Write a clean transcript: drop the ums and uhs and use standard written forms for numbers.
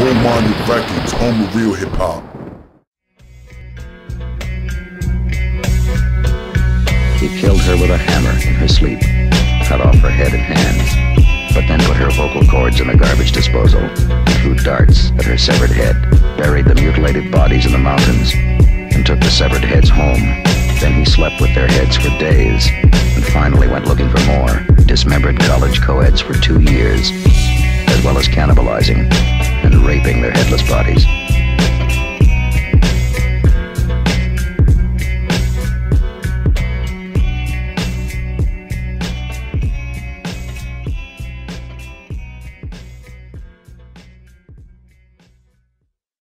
Pro Marty Records on the real hip hop. He killed her with a hammer in her sleep, cut off her head and hands, but then put her vocal cords in a garbage disposal, threw darts at her severed head, buried the mutilated bodies in the mountains, and took the severed heads home. Then he slept with their heads for days, and finally went looking for more, dismembered college co-eds for 2 years, as well as cannibalizing and raping their headless bodies.